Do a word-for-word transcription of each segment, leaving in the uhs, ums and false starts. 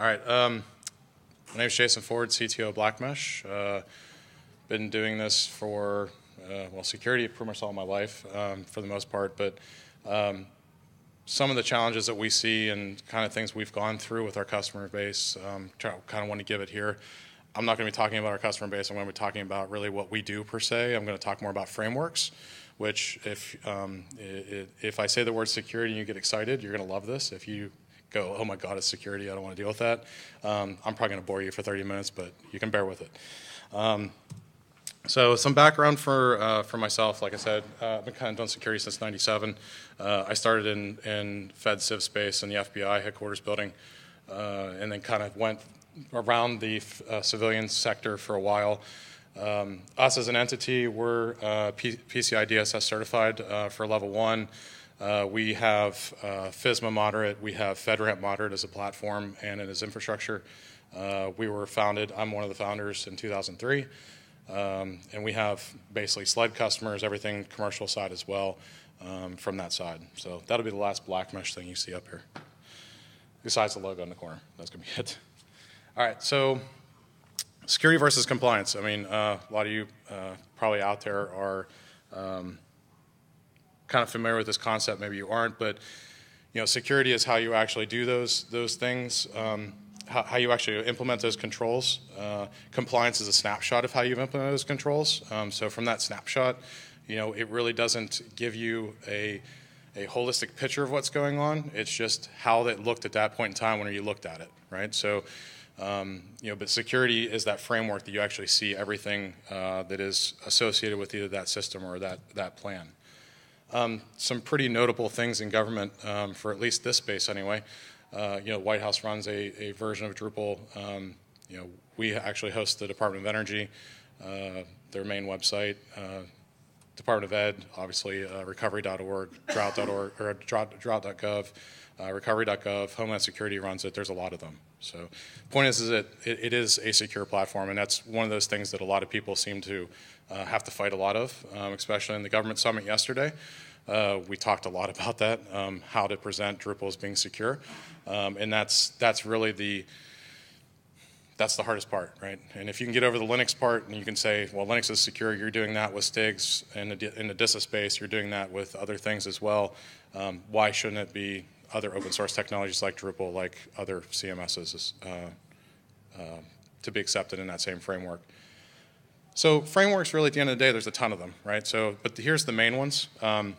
All right. Um, my name is Jason Ford, C T O of Black Mesh. Uh, been doing this for, uh, well, security pretty much all my life um, for the most part. But um, some of the challenges that we see and kind of things we've gone through with our customer base, um, kind of want to give it here. I'm not going to be talking about our customer base. I'm going to be talking about really what we do per se. I'm going to talk more about frameworks, which if um, it, if I say the word security and you get excited, you're going to love this. If you go, oh my God, it's security, I don't want to deal with that, um, I'm probably going to bore you for thirty minutes, but you can bear with it. Um, so some background for uh, for myself. Like I said, uh, I've been kind of doing security since ninety-seven. Uh, I started in, in Fed Civ space in the F B I headquarters building, uh, and then kind of went around the uh, civilian sector for a while. Um, us as an entity, we're uh, P C I D S S certified uh, for level one. Uh, we have uh, FISMA moderate, we have FedRAMP moderate as a platform and as infrastructure. Uh, we were founded, I'm one of the founders in two thousand three, um, and we have basically SLED customers, everything commercial side as well um, from that side. So that'll be the last Black Mesh thing you see up here, besides the logo in the corner. That's going to be it. All right, so security versus compliance. I mean, uh, a lot of you uh, probably out there are um, kind of familiar with this concept. Maybe you aren't, but you know, security is how you actually do those those things, um, how, how you actually implement those controls. Uh, compliance is a snapshot of how you've implemented those controls. Um, so from that snapshot, you know, it really doesn't give you a a holistic picture of what's going on. It's just how it looked at that point in time when you looked at it, right? So. Um, you know, but security is that framework that you actually see everything uh, that is associated with either that system or that that plan. Um, some pretty notable things in government um, for at least this space, anyway. Uh, you know, White House runs a, a version of Drupal. Um, you know, we actually host the Department of Energy, uh, their main website. Uh, Department of Ed, obviously, uh, recovery dot org, drought dot org, or drought dot gov. Uh, recovery dot gov, Homeland Security runs it. There's a lot of them. So the point is, is that it, it is a secure platform, and that's one of those things that a lot of people seem to uh, have to fight a lot of, um, especially in the government summit yesterday. Uh, we talked a lot about that, um, how to present Drupal as being secure, um, and that's that's really the that's the hardest part, right? And if you can get over the Linux part and you can say, well, Linux is secure, you're doing that with STIGs in the, in the DISA space, you're doing that with other things as well, um, why shouldn't it be other open source technologies like Drupal, like other C M Ss uh, uh, to be accepted in that same framework? So frameworks, really, at the end of the day, there's a ton of them, right? So, but here's the main ones. Um,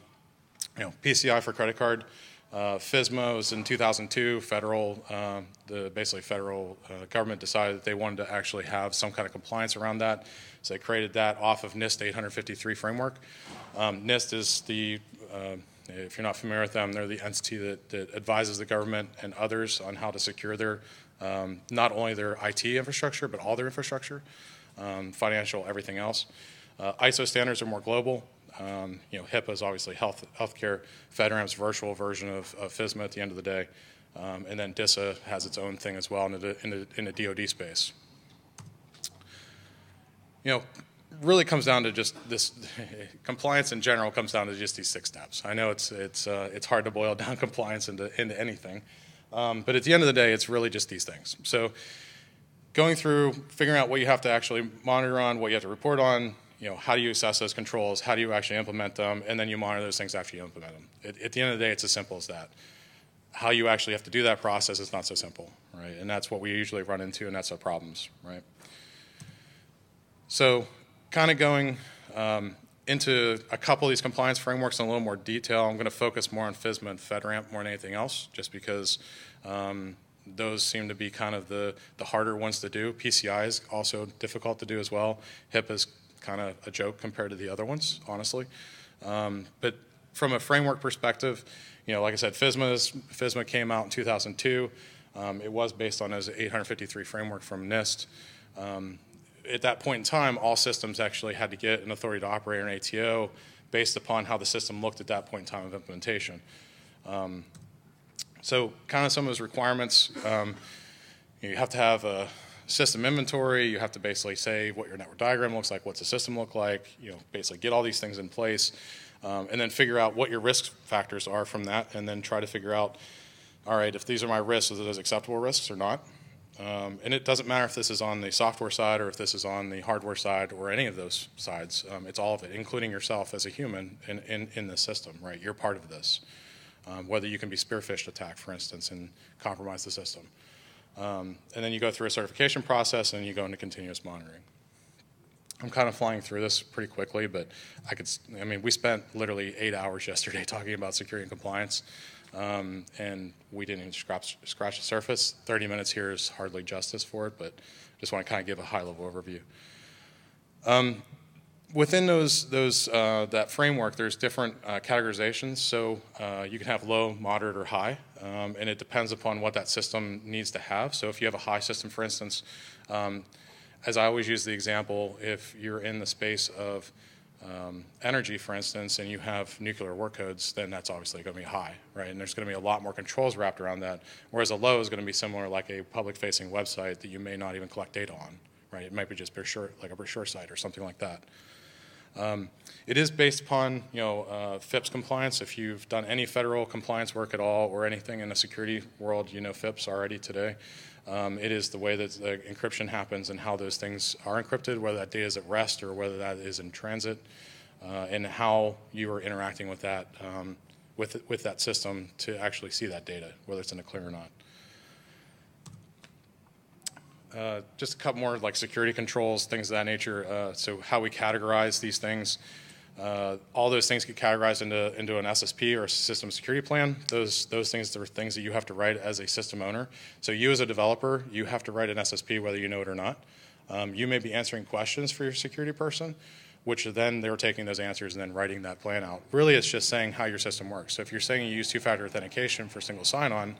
you know, P C I for credit card. Uh, FISMA was in two thousand two, federal, uh, the basically federal uh, government decided that they wanted to actually have some kind of compliance around that. So they created that off of NIST eight fifty-three framework. Um, NIST is the, uh, if you're not familiar with them, they're the entity that, that advises the government and others on how to secure their, um, not only their I T infrastructure, but all their infrastructure, um, financial, everything else. Uh, I S O standards are more global. Um, you know, HIPAA is obviously health, healthcare. FedRAMP's virtual version of, of FISMA at the end of the day. Um, and then DISA has its own thing as well in the, in the, in the D O D space. You know, really comes down to just this compliance in general comes down to just these six steps. I know it's it's uh, it's hard to boil down compliance into into anything, um, but at the end of the day, it's really just these things. So going through, figuring out what you have to actually monitor on, what you have to report on, you know, how do you assess those controls, how do you actually implement them, and then you monitor those things after you implement them. It, at the end of the day, it's as simple as that. How you actually have to do that process is not so simple, right? And that's what we usually run into, and that's our problems, right? So kind of going um, into a couple of these compliance frameworks in a little more detail. I'm going to focus more on FISMA and FedRAMP more than anything else, just because um, those seem to be kind of the, the harder ones to do. P C I is also difficult to do as well. HIPAA is kind of a joke compared to the other ones, honestly. Um, but from a framework perspective, you know, like I said, FISMA, is, FISMA came out in two thousand two. Um, it was based on as eight fifty-three framework from NIST. Um, At that point in time, all systems actually had to get an authority to operate, an A T O, based upon how the system looked at that point in time of implementation. Um, so kind of some of those requirements, um, you have to have a system inventory. You have to basically say what your network diagram looks like, what's the system look like, you know, basically get all these things in place, um, and then figure out what your risk factors are from that, and then try to figure out, all right, if these are my risks, are those acceptable risks or not? Um, and it doesn't matter if this is on the software side or if this is on the hardware side or any of those sides. Um, it's all of it, including yourself as a human in, in, in this system, right? You're part of this. Um, whether you can be spearfished attacked, for instance, and compromise the system. Um, and then you go through a certification process, and you go into continuous monitoring. I'm kind of flying through this pretty quickly, but I could, I mean, we spent literally eight hours yesterday talking about security and compliance, um, and we didn't even scratch, scratch the surface. thirty minutes here is hardly justice for it, but just want to kind of give a high-level overview. Um, Within those, those uh, that framework, there's different uh, categorizations. So uh, you can have low, moderate, or high, um, and it depends upon what that system needs to have. So if you have a high system, for instance, um, as I always use the example, if you're in the space of um, energy, for instance, and you have nuclear work codes, then that's obviously going to be high, right? And there's going to be a lot more controls wrapped around that, whereas a low is going to be similar like a public-facing website that you may not even collect data on, right? It might be just brochure, like a brochure site or something like that. Um, it is based upon, you know, uh, FIPS compliance. If you've done any federal compliance work at all or anything in the security world, you know FIPS already today. Um, it is the way that the encryption happens and how those things are encrypted, whether that data is at rest or whether that is in transit, uh, and how you are interacting with that, um, with, with that system to actually see that data, whether it's in a clear or not. Uh, just a couple more like security controls, things of that nature. Uh, so how we categorize these things, uh, all those things get categorized into into an S S P or a system security plan. Those those things are things that you have to write as a system owner. So you as a developer, you have to write an S S P whether you know it or not. Um, you may be answering questions for your security person, which then they're taking those answers and then writing that plan out. Really, it's just saying how your system works. So if you're saying you use two-factor authentication for single sign-on,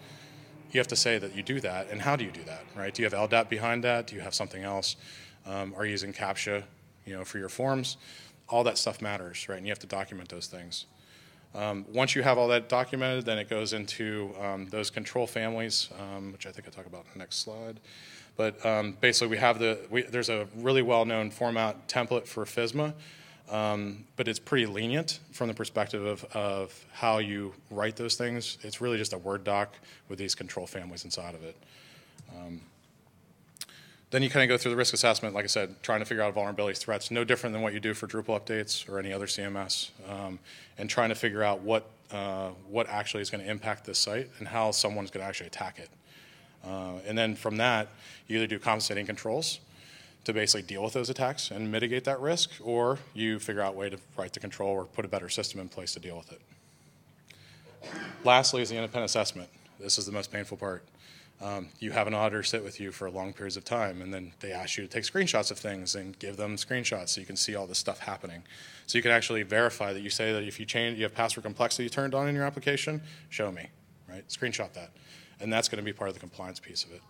you have to say that you do that, and how do you do that, right? Do you have L D A P behind that? Do you have something else? Um, are you using CAPTCHA, you know, for your forms? All that stuff matters, right? And you have to document those things. Um, once you have all that documented, then it goes into um, those control families, um, which I think I'll talk about in the next slide. But um, basically, we have the we, there's a really well-known format template for FISMA. Um, but it's pretty lenient from the perspective of, of how you write those things. It's really just a Word doc with these control families inside of it. Um, then you kind of go through the risk assessment, like I said, trying to figure out vulnerabilities, threats, no different than what you do for Drupal updates or any other C M S, um, and trying to figure out what, uh, what actually is going to impact this site and how someone's going to actually attack it. Uh, and then from that, you either do compensating controls to basically deal with those attacks and mitigate that risk, or you figure out a way to write the control or put a better system in place to deal with it. Lastly is the independent assessment. This is the most painful part. Um, you have an auditor sit with you for long periods of time, and then they ask you to take screenshots of things and give them screenshots so you can see all this stuff happening. So you can actually verify that you say that if you change, you have password complexity turned on in your application, show me, right? Screenshot that. And that's going to be part of the compliance piece of it.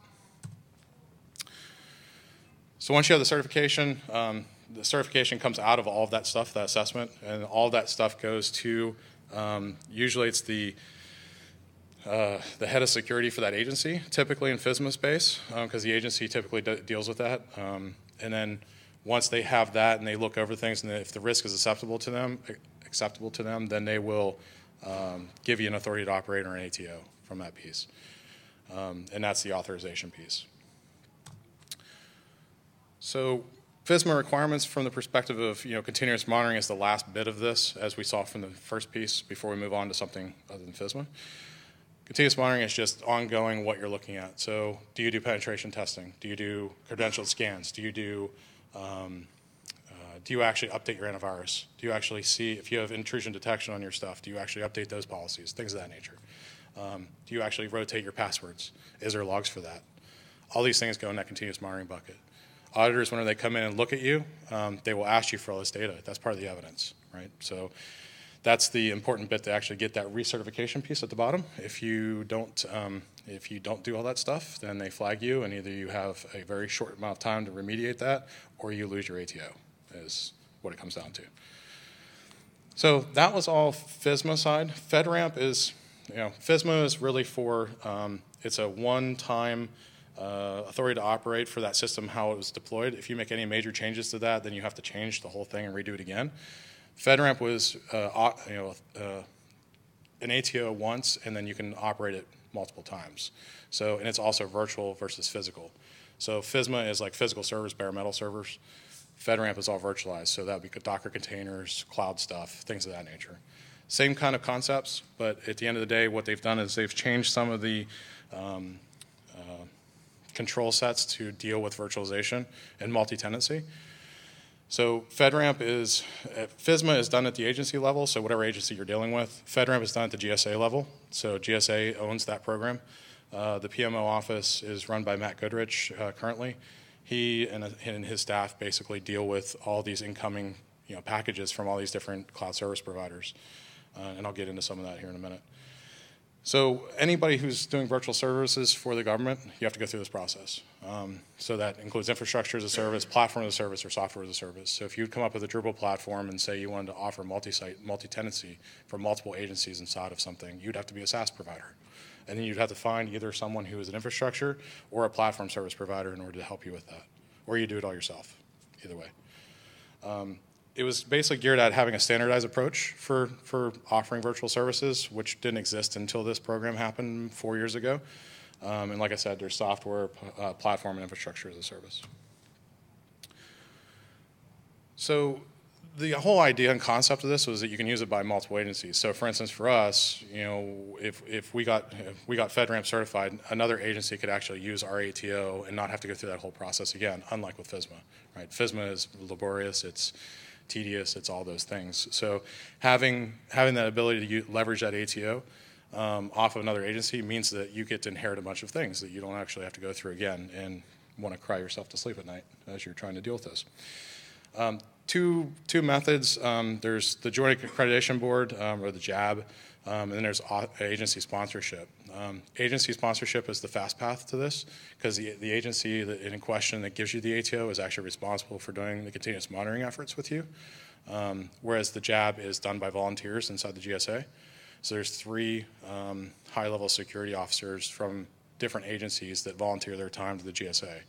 So once you have the certification, um, the certification comes out of all of that stuff, that assessment, and all of that stuff goes to, um, usually it's the uh, the head of security for that agency, typically in FISMA space, because um, the agency typically de deals with that. Um, and then once they have that and they look over things, and if the risk is acceptable to them, acceptable to them, then they will um, give you an authority to operate or an A T O from that piece, um, and that's the authorization piece. So FISMA requirements from the perspective of, you know, continuous monitoring is the last bit of this, as we saw from the first piece before we move on to something other than FISMA. Continuous monitoring is just ongoing what you're looking at. So do you do penetration testing? Do you do credentialed scans? Do you do, um, uh, do you actually update your antivirus? Do you actually see if you have intrusion detection on your stuff? Do you actually update those policies? Things of that nature. Um, do you actually rotate your passwords? Is there logs for that? All these things go in that continuous monitoring bucket. Auditors, when they come in and look at you, um, they will ask you for all this data. That's part of the evidence, right? So that's the important bit to actually get that recertification piece at the bottom. If you don't, um, if you don't do all that stuff, then they flag you, and either you have a very short amount of time to remediate that, or you lose your A T O, is what it comes down to. So that was all FISMA side. FedRAMP is, you know, FISMA is really for, um, it's a one-time Uh, authority to operate for that system, how it was deployed. If you make any major changes to that, then you have to change the whole thing and redo it again. FedRAMP was uh, you know, uh, an A T O once, and then you can operate it multiple times. So, and it's also virtual versus physical. So FISMA is like physical servers, bare metal servers. FedRAMP is all virtualized, so that would be Docker containers, cloud stuff, things of that nature. Same kind of concepts, but at the end of the day, what they've done is they've changed some of the um, uh, control sets to deal with virtualization and multi-tenancy. So FedRAMP is, uh, FISMA is done at the agency level, so whatever agency you're dealing with. FedRAMP is done at the G S A level, so G S A owns that program. Uh, the P M O office is run by Matt Goodrich uh, currently. He and, uh, and his staff basically deal with all these incoming you know, packages from all these different cloud service providers. Uh, and I'll get into some of that here in a minute. So anybody who's doing virtual services for the government, you have to go through this process. Um, so that includes infrastructure as a service, platform as a service, or software as a service. So if you'd come up with a Drupal platform and say you wanted to offer multi-site, multi-tenancy for multiple agencies inside of something, you'd have to be a SaaS provider. And then you'd have to find either someone who is an infrastructure or a platform service provider in order to help you with that. Or you do it all yourself, either way. Um, It was basically geared at having a standardized approach for, for offering virtual services, which didn't exist until this program happened four years ago. Um, and like I said, there's software, uh, platform, and infrastructure as a service. So the whole idea and concept of this was that you can use it by multiple agencies. So for instance, for us, you know, if, if, we, got, if we got FedRAMP certified, another agency could actually use our A T O and not have to go through that whole process again, unlike with FISMA, right? FISMA is laborious. It's tedious, it's all those things. So having having that ability to use, leverage that A T O um, off of another agency means that you get to inherit a bunch of things that you don't actually have to go through again and want to cry yourself to sleep at night as you're trying to deal with this. Um, two, two methods. Um, there's the Joint Accreditation Board, um, or the J A B, um, and then there's agency sponsorship. Um, agency sponsorship is the fast path to this because the, the agency that in question that gives you the A T O is actually responsible for doing the continuous monitoring efforts with you, um, whereas the J A B is done by volunteers inside the G S A. So there's three um, high-level security officers from different agencies that volunteer their time to the G S A.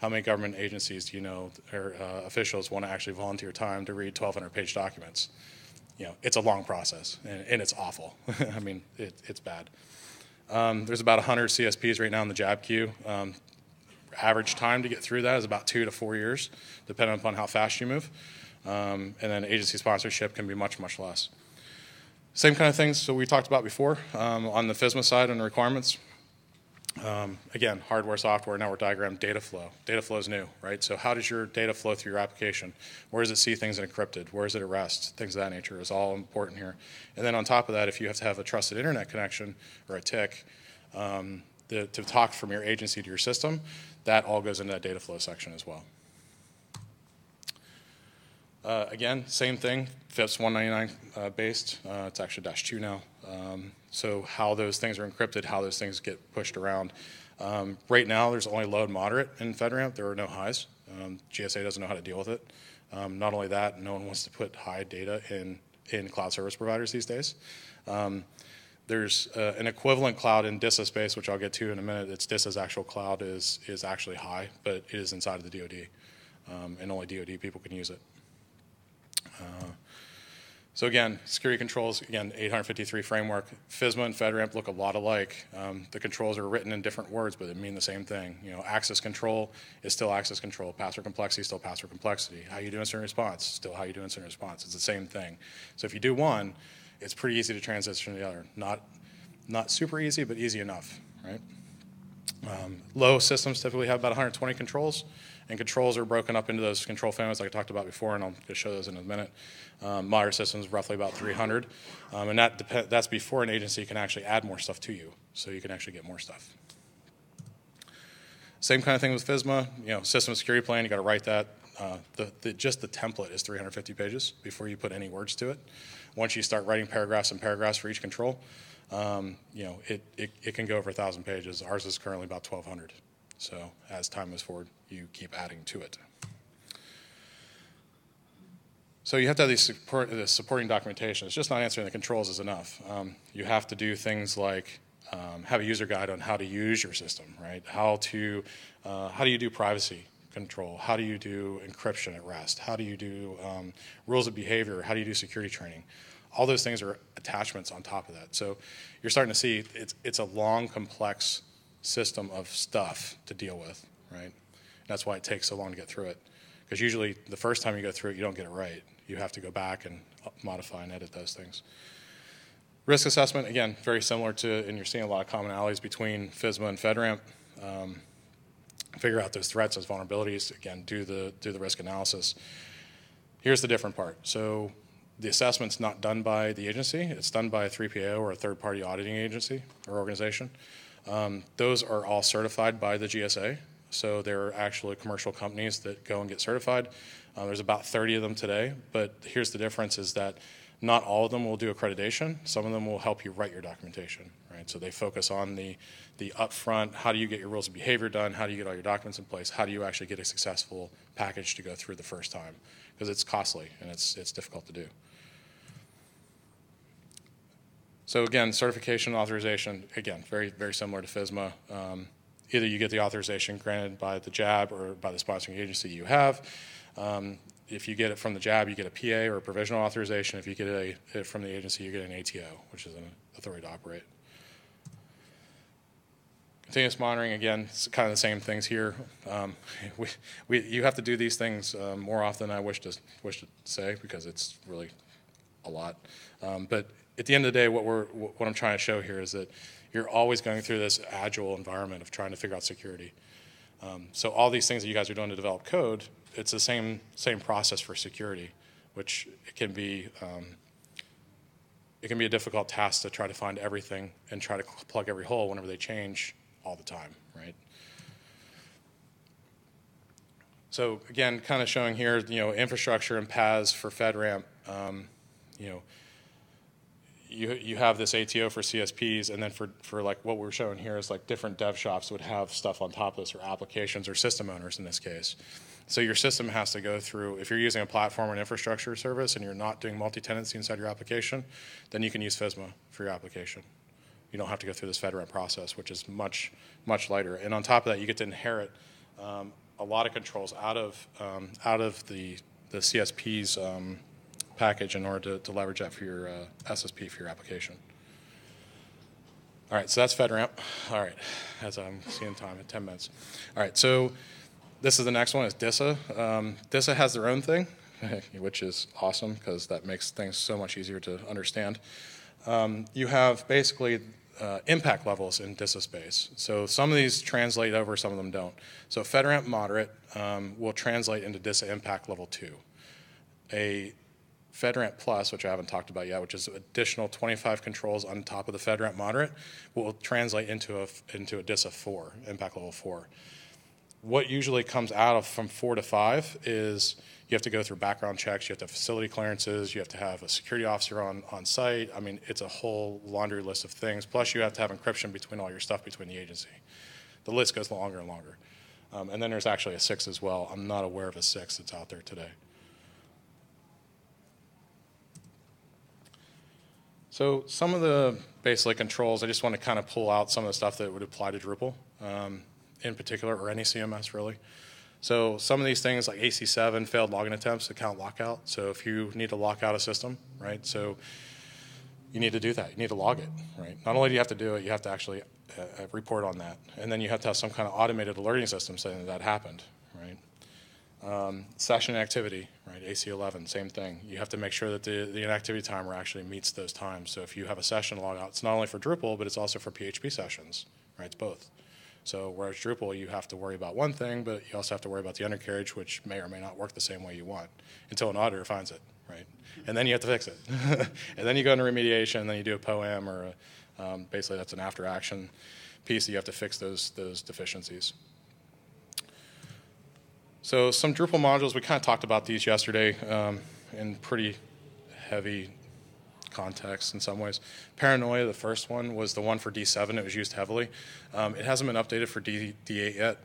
How many government agencies do you know or uh, officials want to actually volunteer time to read twelve hundred page documents? You know, it's a long process, and, and it's awful. I mean, it, it's bad. Um, there's about one hundred C S Ps right now in the J A B queue. Um, average time to get through that is about two to four years, depending upon how fast you move. Um, and then agency sponsorship can be much, much less. Same kind of things that we talked about before um, on the FISMA side and requirements. Um, again, hardware, software, network diagram, data flow. Data flow is new, right? So how does your data flow through your application? Where does it see things encrypted? Where is it at rest? Things of that nature is all important here. And then on top of that, if you have to have a trusted internet connection or a T I C um, the, to talk from your agency to your system, that all goes into that data flow section as well. Uh, again, same thing, FIPS one ninety-nine uh, based. Uh, it's actually dash two now. Um, so how those things are encrypted, how those things get pushed around. Um, right now, there's only low and moderate in FedRAMP. There are no highs. Um, G S A doesn't know how to deal with it. Um, not only that, no one wants to put high data in, in cloud service providers these days. Um, there's uh, an equivalent cloud in DISA space, which I'll get to in a minute. It's DISA's actual cloud is, is actually high, but it is inside of the D O D. Um, and only D O D people can use it. Uh, so again, security controls, again, eight fifty-three framework. FISMA and FedRAMP look a lot alike. Um, the controls are written in different words, but they mean the same thing. You know, access control is still access control. Password complexity is still password complexity. How you do incident response is still how you do incident response. It's the same thing. So if you do one, it's pretty easy to transition to the other. Not, not super easy, but easy enough, right? Um, low systems typically have about one hundred twenty controls. And controls are broken up into those control families like I talked about before, and I'll just show those in a minute. Um, Modern systems roughly about three hundred. Um, and that that's before an agency can actually add more stuff to you, so you can actually get more stuff. Same kind of thing with FISMA. You know, system security plan, you got to write that. Uh, the, the, just the template is three hundred fifty pages before you put any words to it. Once you start writing paragraphs and paragraphs for each control, um, you know, it, it, it can go over one thousand pages. Ours is currently about twelve hundred. So as time moves forward, you keep adding to it. So you have to have these support, this supporting documentation. It's just not answering the controls is enough. Um, you have to do things like um, have a user guide on how to use your system, right? How to, uh, how do you do privacy control? How do you do encryption at rest? How do you do um, rules of behavior? How do you do security training? all those things are attachments on top of that. So you're starting to see it's, it's a long, complex system of stuff to deal with, right? And that's why it takes so long to get through it. Because usually the first time you go through it, you don't get it right. You have to go back and modify and edit those things. Risk assessment, again, very similar to, and you're seeing a lot of commonalities between FISMA and FedRAMP. Um, figure out those threats, those vulnerabilities, again, do the, do the risk analysis. Here's the different part. So the assessment's not done by the agency. It's done by a three P O or a third-party auditing agency or organization. Um, those are all certified by the G S A. So there are actually commercial companies that go and get certified. Uh, there's about thirty of them today, but here's the difference is that not all of them will do accreditation. Some of them will help you write your documentation, right? So they focus on the, the upfront, how do you get your rules of behavior done? How do you get all your documents in place? How do you actually get a successful package to go through the first time? Because it's costly and it's, it's difficult to do. So again, certification authorization, again, very, very similar to FISMA. Um, Either you get the authorization granted by the J A B or by the sponsoring agency you have. Um, if you get it from the J A B, you get a P A or a provisional authorization. If you get a, it from the agency, you get an A T O, which is an authority to operate. Continuous monitoring, again, it's kind of the same things here. Um, we, we, you have to do these things uh, more often than I wish to, wish to say because it's really a lot. Um, but at the end of the day, what, we're, what I'm trying to show here is that you're always going through this agile environment of trying to figure out security. Um, so all these things that you guys are doing to develop code, it's the same same process for security, which it can be um, it can be a difficult task to try to find everything and try to plug every hole whenever they change all the time, right? So again, kind of showing here, you know, infrastructure and paths for FedRAMP, um, you know. You, you have this A T O for C S Ps, and then for, for like what we're showing here is like different dev shops would have stuff on top of this, or applications or system owners in this case. So your system has to go through, if you're using a platform or an infrastructure service and you're not doing multi-tenancy inside your application, then you can use FISMA for your application. You don't have to go through this FedRAMP process, which is much, much lighter. And on top of that, you get to inherit um, a lot of controls out of, um, out of the, the C S Ps um, package in order to, to leverage that for your uh, S S P for your application. All right, so that's FedRAMP. All right, as I'm seeing time at ten minutes. All right, so this is the next one, is DISA. Um, DISA has their own thing, which is awesome because that makes things so much easier to understand. Um, you have basically uh, impact levels in DISA space. So some of these translate over, some of them don't. So FedRAMP moderate um, will translate into DISA impact level two. A FedRAMP Plus, which I haven't talked about yet, which is additional twenty-five controls on top of the FedRAMP Moderate, will translate into a, into a DISA four, impact level four. What usually comes out of from four to five is you have to go through background checks, you have to have facility clearances, you have to have a security officer on, on site. I mean, it's a whole laundry list of things. Plus, you have to have encryption between all your stuff between the agency. The list goes longer and longer. Um, and then there's actually a six as well. I'm not aware of a six that's out there today. So some of the basic controls, I just want to kind of pull out some of the stuff that would apply to Drupal um, in particular, or any C M S really. So some of these things like A C seven, failed login attempts, account lockout. So if you need to lock out a system, right, so you need to do that. You need to log it, right? Not only do you have to do it, you have to actually uh, report on that. And then you have to have some kind of automated alerting system saying that that happened, right? Um, session activity, right, A C eleven, same thing. You have to make sure that the, the inactivity timer actually meets those times. So if you have a session log out, it's not only for Drupal, but it's also for P H P sessions, right, it's both. So whereas Drupal, you have to worry about one thing, but you also have to worry about the undercarriage, which may or may not work the same way you want until an auditor finds it, right? And then you have to fix it. And then you go into remediation, and then you do a POAM, or a, um, basically that's an after action piece that you have to fix those, those deficiencies. So some Drupal modules, we kind of talked about these yesterday um, in pretty heavy context in some ways. Paranoia, the first one, was the one for D seven. It was used heavily. Um, it hasn't been updated for D eight yet.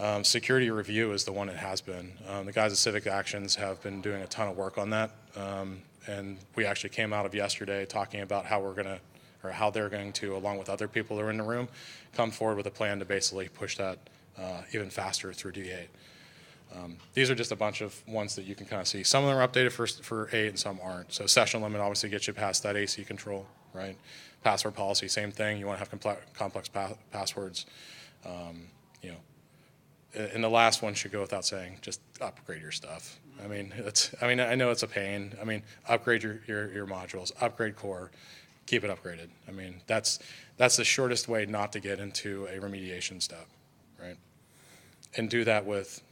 Um, security review is the one it has been. Um, the guys at Civic Actions have been doing a ton of work on that. Um, and we actually came out of yesterday talking about how we're going to, or how they're going to, along with other people that are in the room, come forward with a plan to basically push that uh, even faster through D eight. Um, these are just a bunch of ones that you can kind of see. Some of them are updated for, for eight and some aren't. So session limit obviously gets you past that A C control, right? Password policy, same thing. You want to have compl complex pa passwords. Um, you know, and the last one should go without saying, just upgrade your stuff. I mean, it's, I mean, I know it's a pain. I mean, upgrade your, your, your modules, upgrade core, keep it upgraded. I mean, that's, that's the shortest way not to get into a remediation step, right? And do that with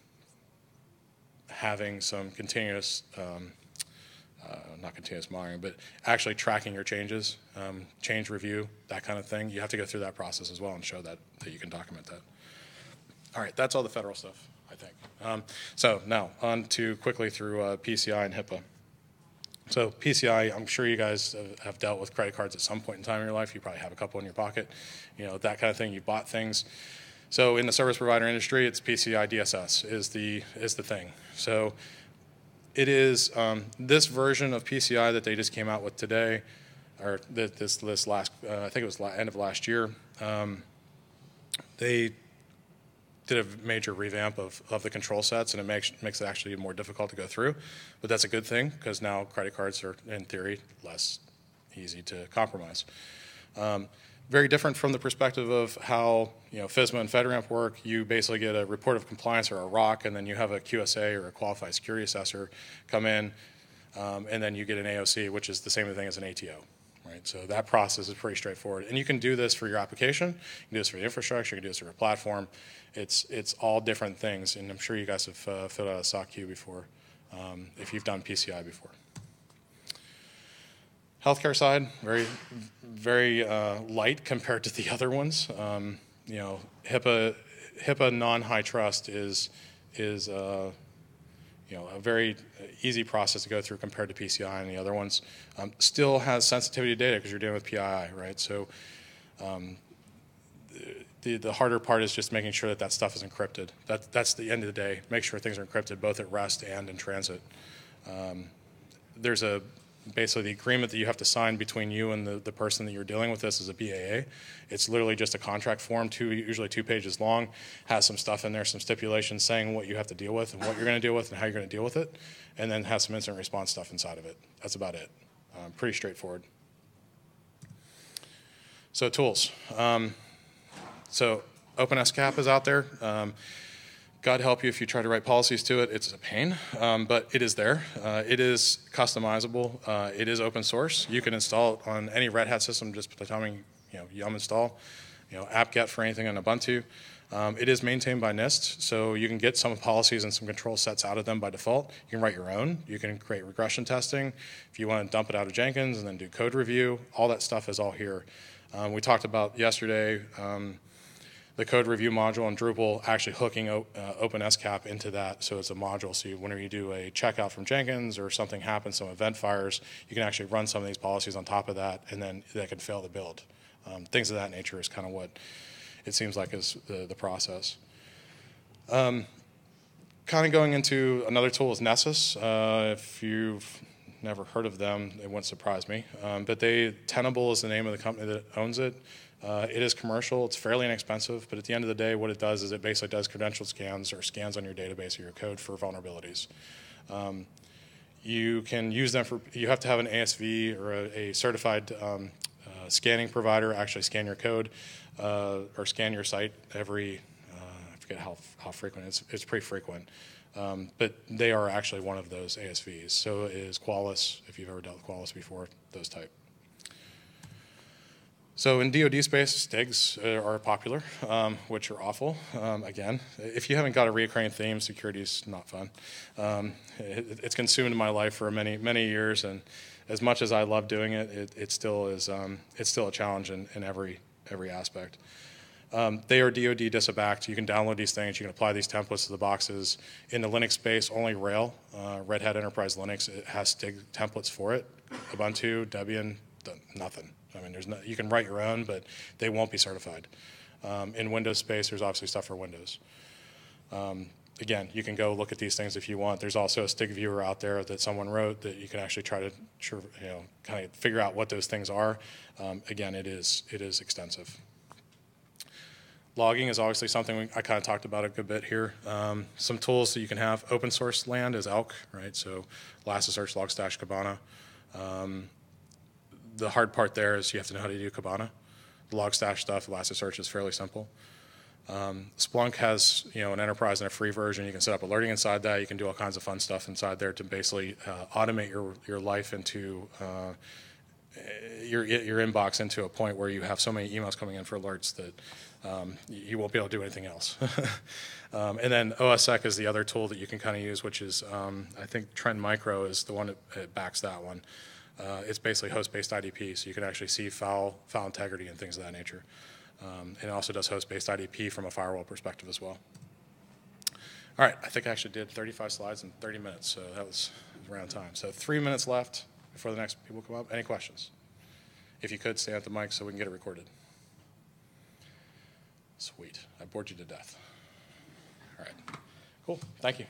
having some continuous, um, uh, not continuous monitoring, but actually tracking your changes, um, change review, that kind of thing. You have to go through that process as well and show that, that you can document that. All right, that's all the federal stuff, I think. Um, so now on to quickly through uh, P C I and HIPAA. So P C I, I'm sure you guys have dealt with credit cards at some point in time in your life. You probably have a couple in your pocket, you know, that kind of thing. You bought things. So in the service provider industry, it's P C I D S S is the, is the thing. So it is um, this version of P C I that they just came out with today, or this, this last, uh, I think it was la end of last year. Um, they did a major revamp of, of the control sets, and it makes, makes it actually more difficult to go through. But that's a good thing, because now credit cards are, in theory, less easy to compromise. Um, Very different from the perspective of how, you know, FISMA and FedRAMP work. You basically get a report of compliance or a R O C, and then you have a Q S A or a qualified security assessor come in, um, and then you get an A O C, which is the same thing as an A T O, right? So that process is pretty straightforward. And you can do this for your application, you can do this for the infrastructure, you can do this for your platform. It's, it's all different things, and I'm sure you guys have uh, filled out a S O C queue before, um, if you've done P C I before. Healthcare side, very, very uh, light compared to the other ones. Um, you know, HIPAA, HIPAA non-high trust is, is uh, you know, a very easy process to go through compared to P C I and the other ones. Um, still has sensitivity to data because you're dealing with P I I, right? So um, the, the harder part is just making sure that that stuff is encrypted. That, that's the end of the day. Make sure things are encrypted both at rest and in transit. Um, there's a basically the agreement that you have to sign between you and the, the person that you're dealing with this is a B A A. It's literally just a contract form, two, usually two pages long, has some stuff in there, some stipulations saying what you have to deal with and what you're going to deal with and how you're going to deal with it, and then has some incident response stuff inside of it. That's about it. Um, pretty straightforward. So tools. Um, so OpenSCAP is out there. Um, God help you if you try to write policies to it. It's a pain, um, but it is there. Uh, it is customizable. Uh, it is open source. You can install it on any Red Hat system. Just tell me, you know, yum install, you know, apt-get for anything on Ubuntu. Um, it is maintained by NIST, so you can get some policies and some control sets out of them by default. You can write your own. You can create regression testing. If you want to dump it out of Jenkins and then do code review, all that stuff is all here. Um, we talked about yesterday. Um, The code review module on Drupal actually hooking uh, OpenSCAP into that, so it's a module. So you, whenever you do a checkout from Jenkins or something happens, some event fires, you can actually run some of these policies on top of that, and then that can fail the build. Um, things of that nature is kind of what it seems like is the, the process. Um, kind of going into another tool is Nessus. Uh, if you've never heard of them, it wouldn't surprise me. Um, but they Tenable is the name of the company that owns it. Uh, it is commercial. It's fairly inexpensive, but at the end of the day, what it does is it basically does credential scans or scans on your database or your code for vulnerabilities. Um, you can use them for. You have to have an A S V or a, a certified um, uh, scanning provider actually scan your code uh, or scan your site every. Uh, I forget how how frequent. It's it's pretty frequent, um, but they are actually one of those A S Vs. So is Qualys. If you've ever dealt with Qualys before, those type. So in D O D space, S T I Gs are popular, um, which are awful. Um, again, if you haven't got a recurring theme, security is not fun. Um, it, it's consumed my life for many, many years, and as much as I love doing it, it, it still is. Um, it's still a challenge in, in every every aspect. Um, they are D O D D I S A backed. You can download these things. You can apply these templates to the boxes. In the Linux space, only Rail, uh, Red Hat Enterprise Linux, it has S T I G templates for it. Ubuntu, Debian, nothing. I mean, there's no, you can write your own, but they won't be certified. Um, in Windows space, there's obviously stuff for Windows. Um, again, you can go look at these things if you want. There's also a S T I G viewer out there that someone wrote that you can actually try to, you know, kind of figure out what those things are. Um, again, it is it is extensive. Logging is obviously something we, I kind of talked about a good bit here. Um, some tools that you can have. Open source land is E L K, right? So Elasticsearch, Logstash, Kibana. Um, the hard part there is you have to know how to do Kibana. The Logstash stuff, Elasticsearch is fairly simple. Um, Splunk has, you know, an enterprise and a free version. You can set up alerting inside that. You can do all kinds of fun stuff inside there to basically uh, automate your your life into uh, your your inbox into a point where you have so many emails coming in for alerts that um, you won't be able to do anything else. um, and then O S sec is the other tool that you can kind of use, which is um, I think Trend Micro is the one that backs that one. Uh, it's basically host-based I D P, so you can actually see file file integrity and things of that nature. Um, and it also does host-based I D P from a firewall perspective as well. All right, I think I actually did thirty-five slides in thirty minutes, so that was around time. So three minutes left before the next people come up. Any questions? If you could, stand at the mic so we can get it recorded. Sweet. I bored you to death. All right. Cool. Thank you.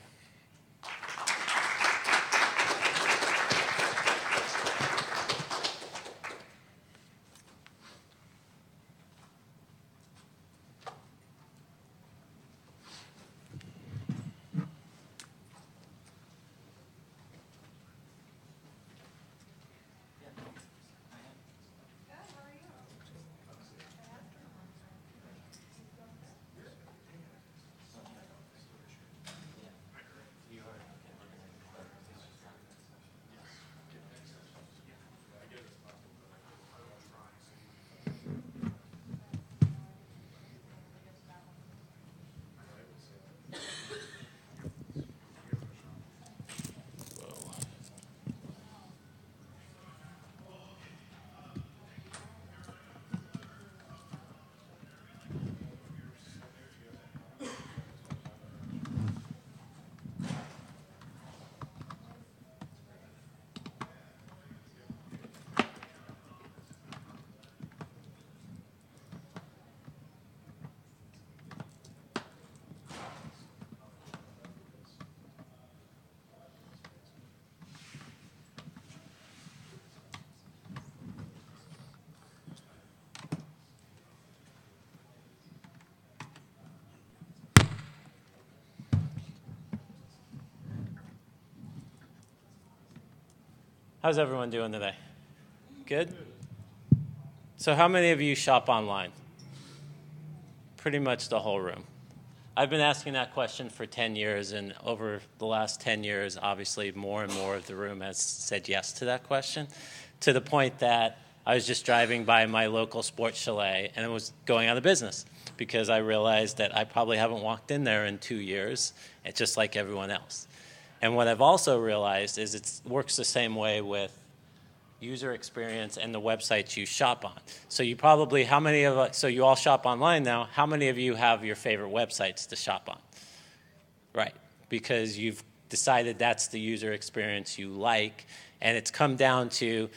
How's everyone doing today? Good? So how many of you shop online? Pretty much the whole room. I've been asking that question for ten years, and over the last ten years, obviously more and more of the room has said yes to that question, to the point that I was just driving by my local sports chalet and it was going out of business because I realized that I probably haven't walked in there in two years, it's just like everyone else. And what I've also realized is it works the same way with user experience and the websites you shop on. So you probably, how many of us, so you all shop online now, how many of you have your favorite websites to shop on? Right, because you've decided that's the user experience you like, and it's come down to,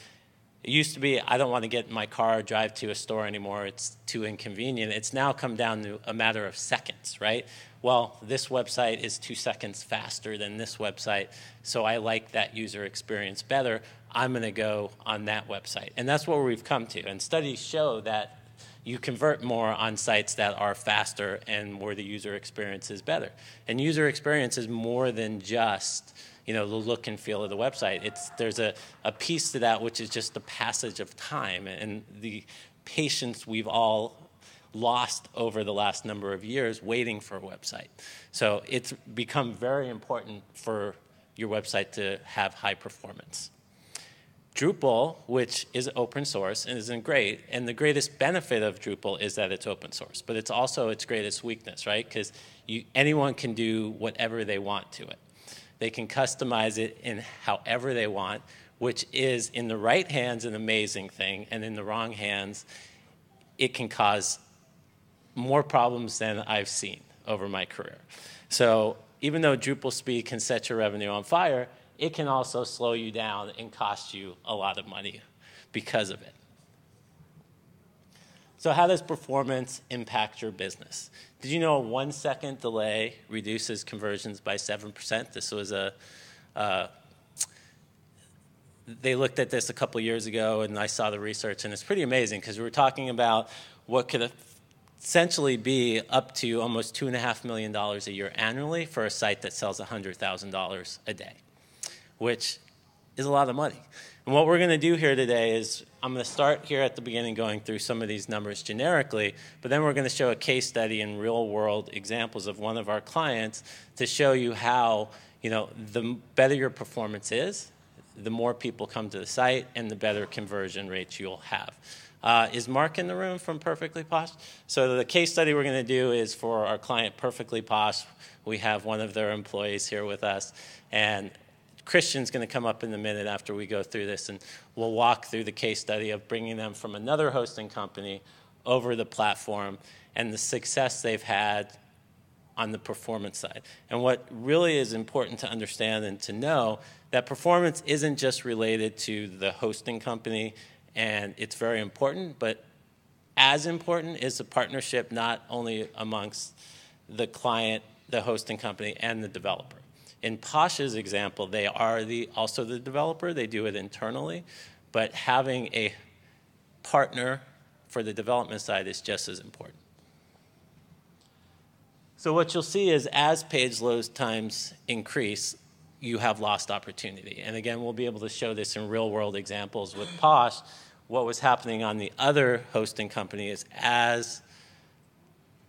it used to be, I don't want to get in my car or drive to a store anymore, it's too inconvenient. It's now come down to a matter of seconds, right? Well, this website is two seconds faster than this website, so I like that user experience better. I'm going to go on that website. And that's where we've come to. And studies show that you convert more on sites that are faster and where the user experience is better. And user experience is more than just, you know, the look and feel of the website. It's, there's a, a piece to that which is just the passage of time and the patience we've all lost over the last number of years waiting for a website. So it's become very important for your website to have high performance. Drupal, which is open source and isn't great, and the greatest benefit of Drupal is that it's open source, but it's also its greatest weakness, right? Because anyone can do whatever they want to it. They can customize it in however they want, which is in the right hands an amazing thing, and in the wrong hands, it can cause more problems than I've seen over my career. So even though Drupal speed can set your revenue on fire, it can also slow you down and cost you a lot of money because of it. So how does performance impact your business? Did you know a one second delay reduces conversions by seven percent? This was a, uh, they looked at this a couple years ago and I saw the research and it's pretty amazing because we were talking about what could a essentially be up to almost two and a half million dollars a year annually for a site that sells one hundred thousand dollars a day, which is a lot of money. And what we're going to do here today is I'm going to start here at the beginning going through some of these numbers generically, but then we're going to show a case study and real-world examples of one of our clients to show you how, you know, the better your performance is, the more people come to the site, and the better conversion rates you'll have. Uh, is Mark in the room from Perfectly Posh? So the case study we're going to do is for our client Perfectly Posh. We have one of their employees here with us, and Christian's going to come up in a minute after we go through this, and we'll walk through the case study of bringing them from another hosting company over the platform and the success they've had on the performance side. And what really is important to understand and to know, that performance isn't just related to the hosting company, and it's very important, but as important is the partnership not only amongst the client, the hosting company, and the developer. In Posh's example, they are the, also the developer. They do it internally, but having a partner for the development side is just as important. So what you'll see is as page load times increase, you have lost opportunity. And again, we'll be able to show this in real-world examples with Posh. What was happening on the other hosting company is as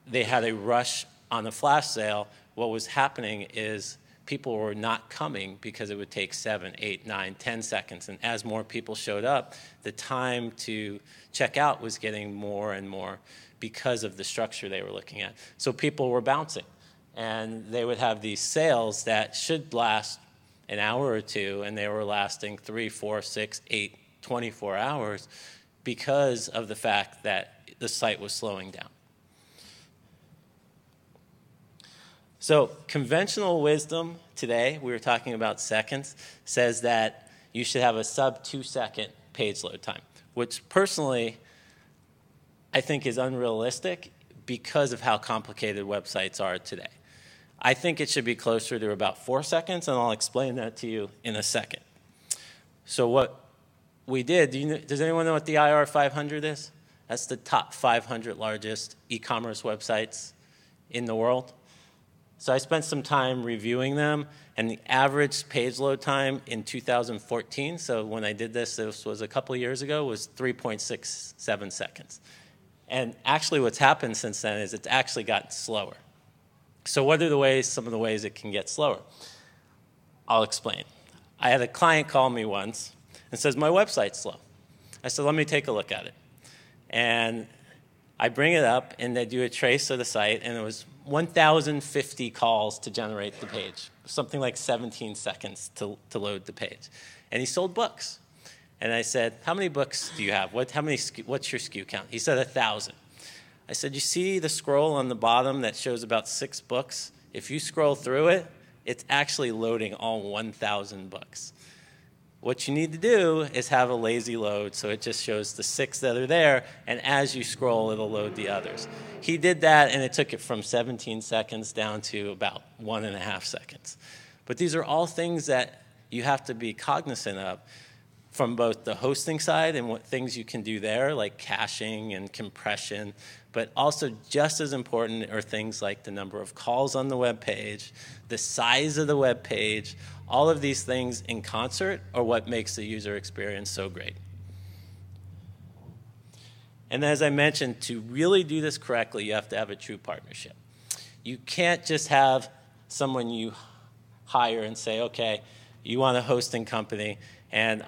they had a rush on the flash sale, what was happening is people were not coming because it would take seven, eight, nine, ten seconds. And as more people showed up, the time to check out was getting more and more because of the structure they were looking at. So people were bouncing. And they would have these sales that should last an hour or two, and they were lasting three, four, six, eight, twenty-four hours because of the fact that the site was slowing down. So conventional wisdom today, we were talking about seconds, says that you should have a sub two second page load time, which personally I think is unrealistic because of how complicated websites are today. I think it should be closer to about four seconds, and I'll explain that to you in a second. So what we did, do you know, does anyone know what the I R five hundred is? That's the top five hundred largest e-commerce websites in the world. So I spent some time reviewing them, and the average page load time in two thousand fourteen, so when I did this, this was a couple years ago, was three point six seven seconds. And actually what's happened since then is it's actually gotten slower. So what are the ways, some of the ways it can get slower? I'll explain. I had a client call me once and says, my website's slow. I said, let me take a look at it. And I bring it up, and they do a trace of the site, and it was one thousand fifty calls to generate the page, something like seventeen seconds to, to load the page. And he sold books. And I said, how many books do you have? What, how many, what's your S K U count? He said one thousand. I said, you see the scroll on the bottom that shows about six books? If you scroll through it, it's actually loading all one thousand books. What you need to do is have a lazy load, so it just shows the six that are there, and as you scroll, it'll load the others. He did that, and it took it from seventeen seconds down to about one and a half seconds. But these are all things that you have to be cognizant of from both the hosting side and what things you can do there, like caching and compression, but also just as important are things like the number of calls on the web page, the size of the web page. All of these things in concert are what makes the user experience so great. And as I mentioned, to really do this correctly, you have to have a true partnership. You can't just have someone you hire and say, okay, you want a hosting company, and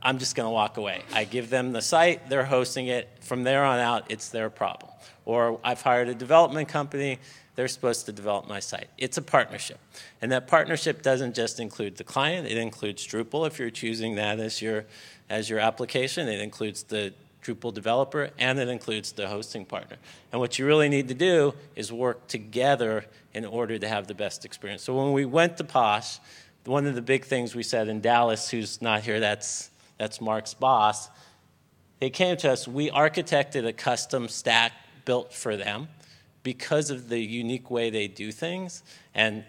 I'm just going to walk away. I give them the site, they're hosting it. From there on out, it's their problem. Or I've hired a development company, they're supposed to develop my site. It's a partnership. And that partnership doesn't just include the client, it includes Drupal if you're choosing that as your, as your application. It includes the Drupal developer, and it includes the hosting partner. And what you really need to do is work together in order to have the best experience. So when we went to Posh, one of the big things we said in Dallas, who's not here, that's, that's Mark's boss, they came to us, we architected a custom stack built for them because of the unique way they do things, and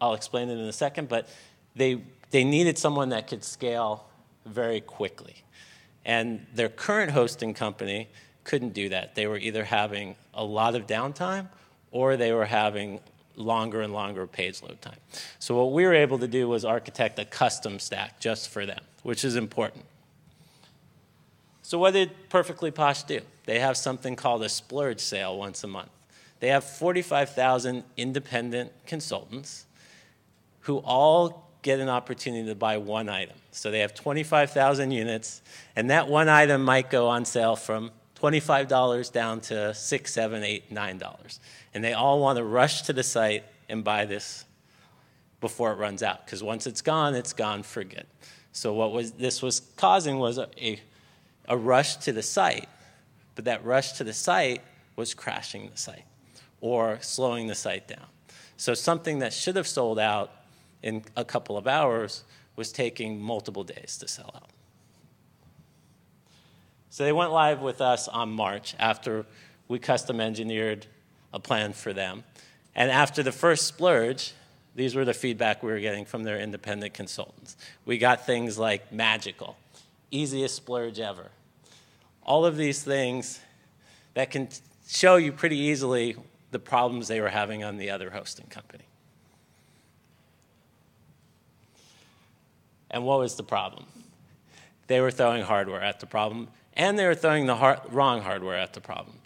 I'll explain it in a second, but they, they needed someone that could scale very quickly. And their current hosting company couldn't do that. They were either having a lot of downtime or they were having longer and longer page load time. So what we were able to do was architect a custom stack just for them, which is important. So what did Perfectly Posh do? They have something called a splurge sale once a month. They have forty-five thousand independent consultants who all get an opportunity to buy one item. So they have twenty-five thousand units, and that one item might go on sale from twenty-five dollars down to six dollars, seven dollars, eight dollars, nine dollars. And they all want to rush to the site and buy this before it runs out, because once it's gone, it's gone for good. So what was this was causing was a, a, a rush to the site, but that rush to the site was crashing the site or slowing the site down. So something that should have sold out in a couple of hours was taking multiple days to sell out. So they went live with us on March after we custom engineered a plan for them. And after the first splurge, these were the feedback we were getting from their independent consultants. We got things like magical, easiest splurge ever. All of these things that can show you pretty easily the problems they were having on the other hosting company. And what was the problem? They were throwing hardware at the problem, and they were throwing the har- wrong hardware at the problem.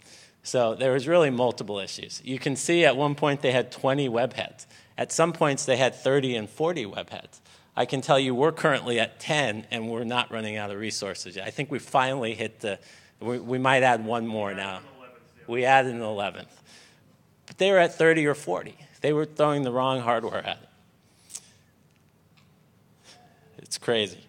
So there was really multiple issues. You can see at one point they had twenty web heads. At some points they had thirty and forty web heads. I can tell you we're currently at ten, and we're not running out of resources yet. I think we finally hit the, we, we might add one more now. We added an eleventh. But they were at thirty or forty. They were throwing the wrong hardware at it. It's crazy.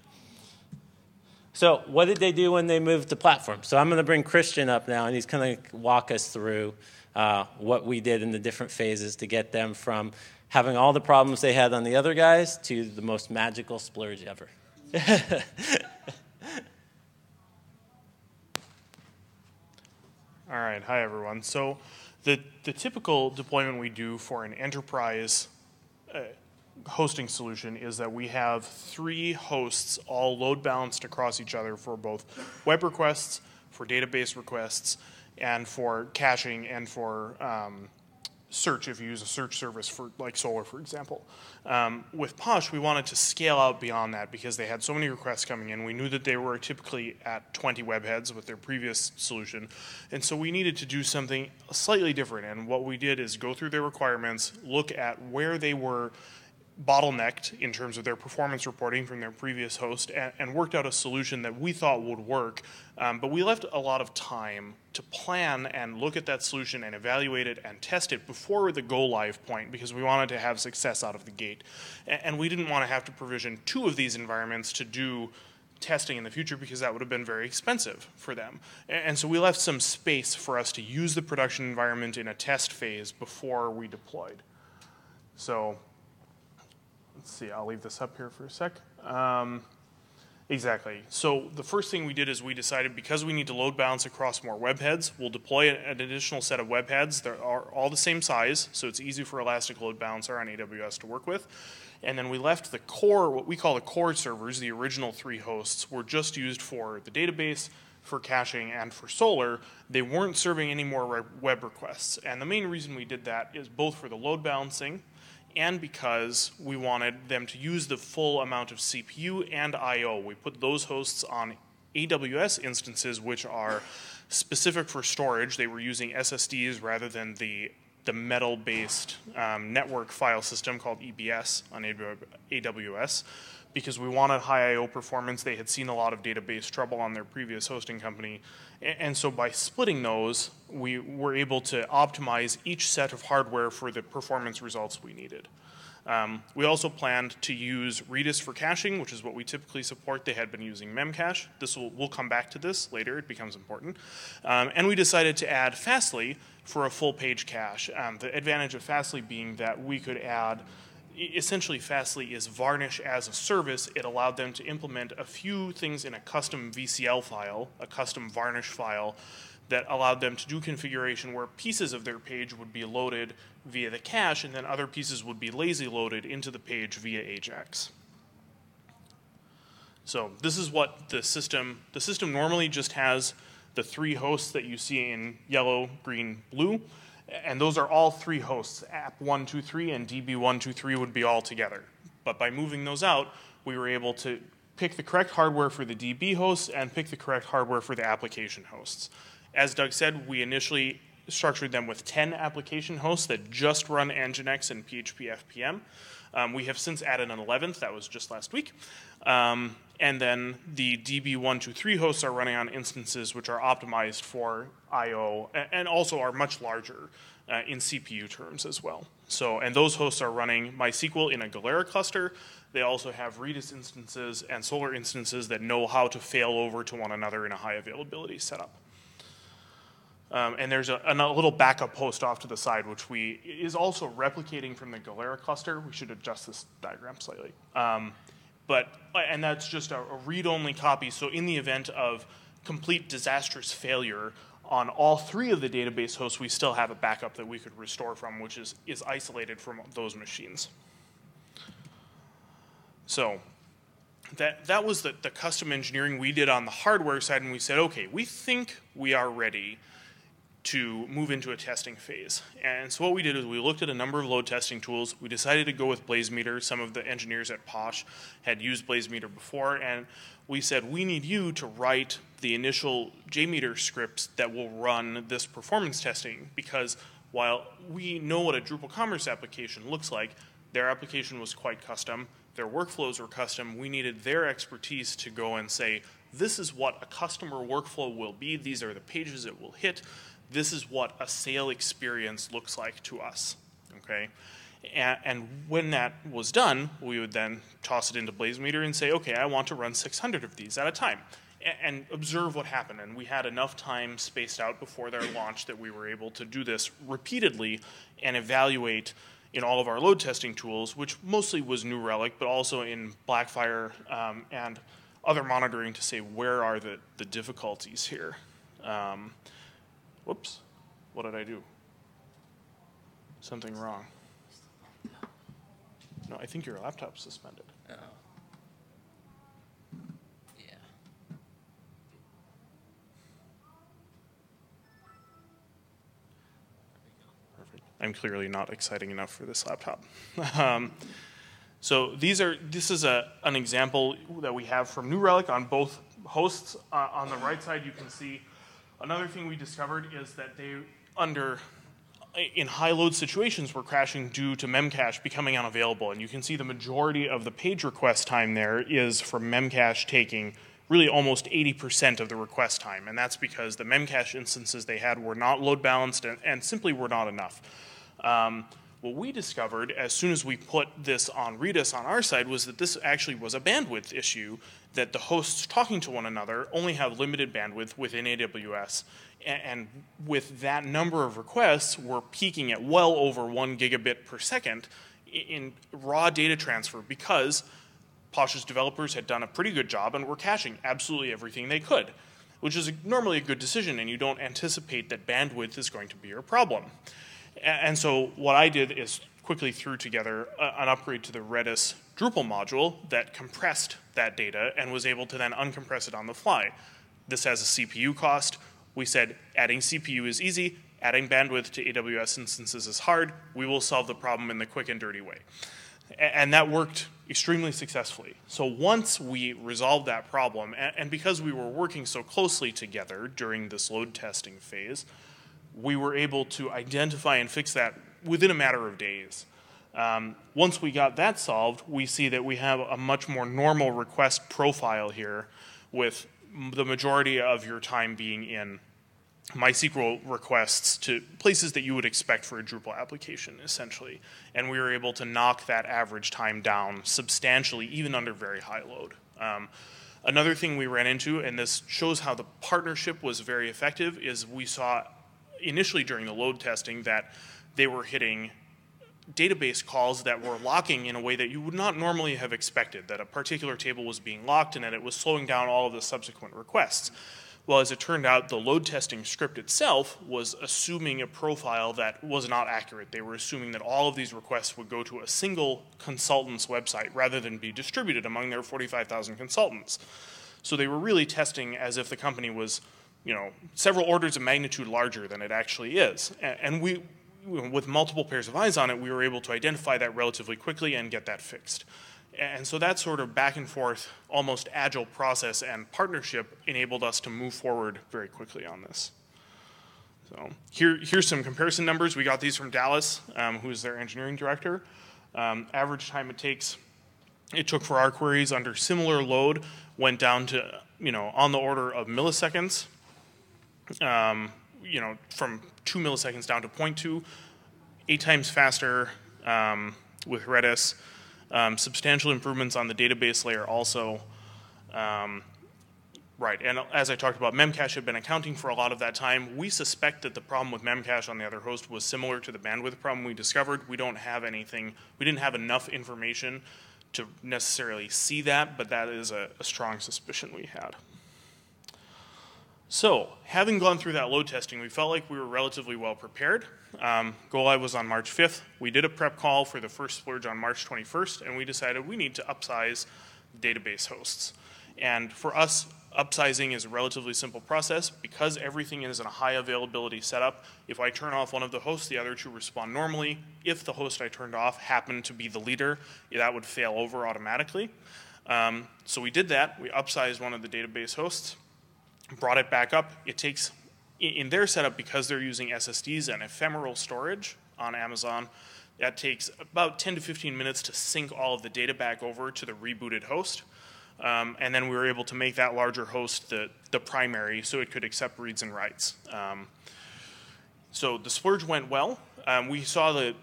So what did they do when they moved to Platform? So I'm going to bring Christian up now, and he's going to walk us through uh, what we did in the different phases to get them from having all the problems they had on the other guys to the most magical splurge ever. All right. Hi, everyone. So the, the typical deployment we do for an enterprise uh, hosting solution is that we have three hosts all load balanced across each other for both web requests, for database requests, and for caching, and for um, search if you use a search service for like Solr, for example. Um, with Posh, we wanted to scale out beyond that because they had so many requests coming in. We knew that they were typically at twenty web heads with their previous solution, and so we needed to do something slightly different. And what we did is go through their requirements, look at where they were bottlenecked in terms of their performance reporting from their previous host, and, and worked out a solution that we thought would work. Um, but we left a lot of time to plan and look at that solution and evaluate it and test it before the go-live point because we wanted to have success out of the gate. And, and we didn't want to have to provision two of these environments to do testing in the future because that would have been very expensive for them. And, and so we left some space for us to use the production environment in a test phase before we deployed. So let's see, I'll leave this up here for a sec. Um, exactly. So the first thing we did is we decided because we need to load balance across more web heads, we'll deploy an additional set of web heads that are all the same size, so it's easy for Elastic Load Balancer on A W S to work with. And then we left the core, what we call the core servers, the original three hosts, were just used for the database, for caching, and for Solr. They weren't serving any more web requests. And the main reason we did that is both for the load balancing and because we wanted them to use the full amount of C P U and I O. We put those hosts on A W S instances, which are specific for storage. They were using S S Ds rather than the, the metal-based um, network file system called E B S on A W S. Because we wanted high I O performance, they had seen a lot of database trouble on their previous hosting company. And so by splitting those, we were able to optimize each set of hardware for the performance results we needed. Um, we also planned to use Redis for caching, which is what we typically support. They had been using Memcache. This will, we'll come back to this later. It becomes important. Um, and we decided to add Fastly for a full page cache. Um, the advantage of Fastly being that we could add essentially, Fastly is Varnish as a service. It allowed them to implement a few things in a custom V C L file, a custom Varnish file, that allowed them to do configuration where pieces of their page would be loaded via the cache, and then other pieces would be lazy loaded into the page via Ajax. So this is what the system, the system normally just has the three hosts that you see in yellow, green, blue, and those are all three hosts. app one two three and D B one two three would be all together. But by moving those out, we were able to pick the correct hardware for the D B hosts and pick the correct hardware for the application hosts. As Doug said, we initially structured them with ten application hosts that just run Nginx and P H P F P M. Um, we have since added an eleventh, that was just last week. Um, and then the D B one two three hosts are running on instances which are optimized for I O and also are much larger uh, in C P U terms as well. So, and those hosts are running MySQL in a Galera cluster. They also have Redis instances and Solr instances that know how to fail over to one another in a high availability setup. Um, and there's a, a little backup host off to the side, which we is also replicating from the Galera cluster. We should adjust this diagram slightly. Um, but and that's just a, a read-only copy. So in the event of complete disastrous failure on all three of the database hosts, we still have a backup that we could restore from, which is is isolated from those machines. So that that was the, the custom engineering we did on the hardware side, and we said, okay, we think we are ready to move into a testing phase. And so what we did is we looked at a number of load testing tools. We decided to go with BlazeMeter. Some of the engineers at Posh had used BlazeMeter before, and we said, we need you to write the initial JMeter scripts that will run this performance testing, because while we know what a Drupal Commerce application looks like, their application was quite custom, their workflows were custom, we needed their expertise to go and say, this is what a customer workflow will be, these are the pages it will hit, this is what a sale experience looks like to us, okay? And, and when that was done, we would then toss it into BlazeMeter and say, okay, I want to run six hundred of these at a time, and, and observe what happened. And we had enough time spaced out before their launch that we were able to do this repeatedly and evaluate in all of our load testing tools, which mostly was New Relic, but also in Blackfire um, and other monitoring to say, where are the, the difficulties here? Um, Whoops, what did I do? Something wrong. No, I think your laptop's suspended. Uh oh. Yeah. Perfect. I'm clearly not exciting enough for this laptop. um, so these are, this is a, an example that we have from New Relic on both hosts. Uh, on the right side, you can see another thing we discovered is that they, under, in high load situations, were crashing due to Memcache becoming unavailable. And you can see the majority of the page request time there is from Memcache taking really almost eighty percent of the request time. And that's because the Memcache instances they had were not load balanced and, and simply were not enough. Um, what we discovered as soon as we put this on Redis on our side was that this actually was a bandwidth issue, that the hosts talking to one another only have limited bandwidth within A W S, and with that number of requests, we're peaking at well over one gigabit per second in raw data transfer because Posh's developers had done a pretty good job and were caching absolutely everything they could, which is normally a good decision, and you don't anticipate that bandwidth is going to be your problem. And so what I did is quickly threw together an upgrade to the Redis Drupal module that compressed that data and was able to then uncompress it on the fly. This has a C P U cost. We said adding C P U is easy, adding bandwidth to A W S instances is hard. We will solve the problem in the quick and dirty way. And that worked extremely successfully. So once we resolved that problem, and because we were working so closely together during this load testing phase, we were able to identify and fix that within a matter of days. Um, once we got that solved, we see that we have a much more normal request profile here, with the majority of your time being in MySQL requests to places that you would expect for a Drupal application, essentially. And we were able to knock that average time down substantially, even under very high load. Um, another thing we ran into, and this shows how the partnership was very effective, is we saw initially during the load testing that they were hitting database calls that were locking in a way that you would not normally have expected, that a particular table was being locked and that it was slowing down all of the subsequent requests. Well, as it turned out, the load testing script itself was assuming a profile that was not accurate. They were assuming that all of these requests would go to a single consultant's website rather than be distributed among their forty-five thousand consultants. So they were really testing as if the company was you know, several orders of magnitude larger than it actually is. And we, with multiple pairs of eyes on it, we were able to identify that relatively quickly and get that fixed. And so that sort of back and forth, almost agile process and partnership enabled us to move forward very quickly on this. So here, here's some comparison numbers. We got these from Dallas, um, who is their engineering director. Um, average time it takes, it took for our queries under similar load went down to, you know, on the order of milliseconds. Um, you know, from two milliseconds down to zero point two, eight times faster um, with Redis. Um, substantial improvements on the database layer also. Um, Right, and as I talked about, Memcache had been accounting for a lot of that time. We suspect that the problem with Memcache on the other host was similar to the bandwidth problem we discovered. We don't have anything, we didn't have enough information to necessarily see that, but that is a, a strong suspicion we had. So, having gone through that load testing, we felt like we were relatively well prepared. Um, Go Live was on March fifth. We did a prep call for the first splurge on March twenty-first, and we decided we need to upsize database hosts. And for us, upsizing is a relatively simple process because everything is in a high availability setup. If I turn off one of the hosts, the other two respond normally. If the host I turned off happened to be the leader, that would fail over automatically. Um, so we did that. We upsized one of the database hosts, brought it back up. It takes, in their setup, because they're using S S Ds and ephemeral storage on Amazon, that takes about ten to fifteen minutes to sync all of the data back over to the rebooted host. Um, and then we were able to make that larger host the, the primary so it could accept reads and writes. Um, so the splurge went well. Um, we saw the,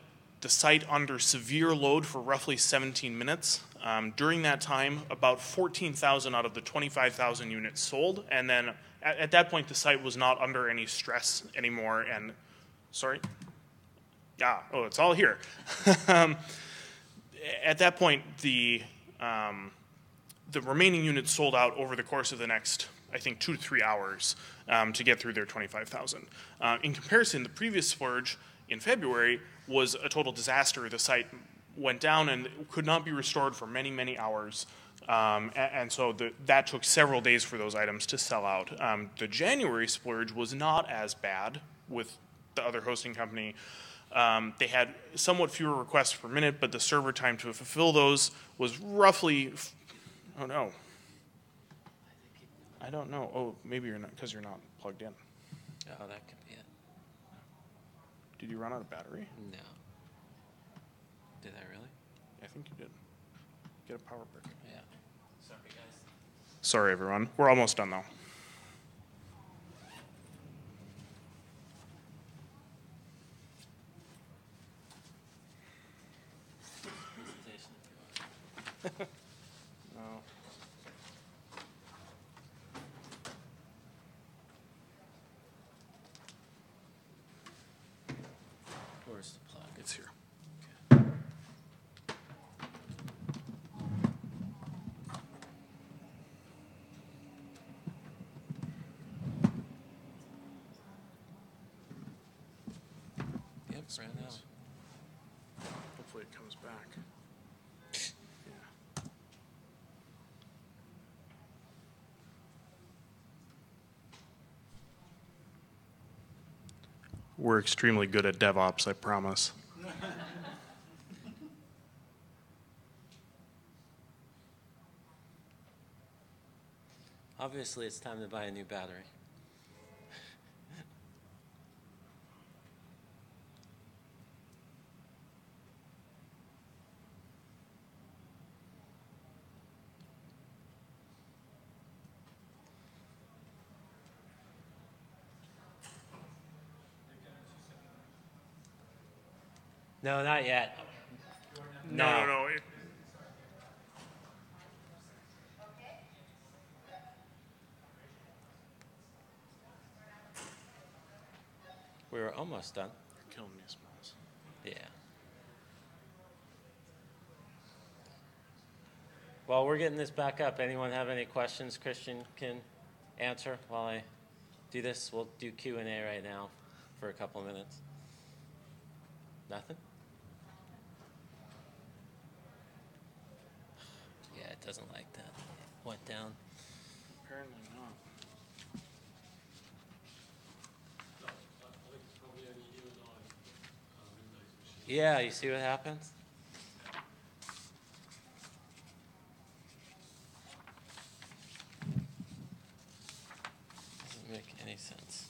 the site under severe load for roughly seventeen minutes. Um, during that time, about fourteen thousand out of the twenty-five thousand units sold. And then at, at that point, the site was not under any stress anymore. And, sorry? Yeah, oh, it's all here. um, at that point, the... Um, The remaining units sold out over the course of the next, I think, two to three hours um, to get through their twenty-five thousand. Uh, in comparison, the previous splurge in February was a total disaster. The site went down and could not be restored for many, many hours. Um, and, and so the, that took several days for those items to sell out. Um, the January splurge was not as bad with the other hosting company. Um, they had somewhat fewer requests per minute, but the server time to fulfill those was roughly... Oh, no. I don't know. Oh, maybe you're not, because you're not plugged in. Oh, that could be it. Did you run out of battery? No. Did I really? I think you did. Get a power brick. Yeah. Sorry, guys. Sorry, everyone. We're almost done, though. Hopefully it comes back. Yeah. We're extremely good at DevOps, I promise. Obviously, it's time to buy a new battery. No, not yet. No, no, no. It... We were almost done. You're killing me, Smalls. Yeah. While we're getting this back up, anyone have any questions Christian can answer while I do this? We'll do Q and A right now for a couple of minutes. Nothing? It doesn't like that. Went down. Apparently not. Yeah, you see what happens? Doesn't make any sense.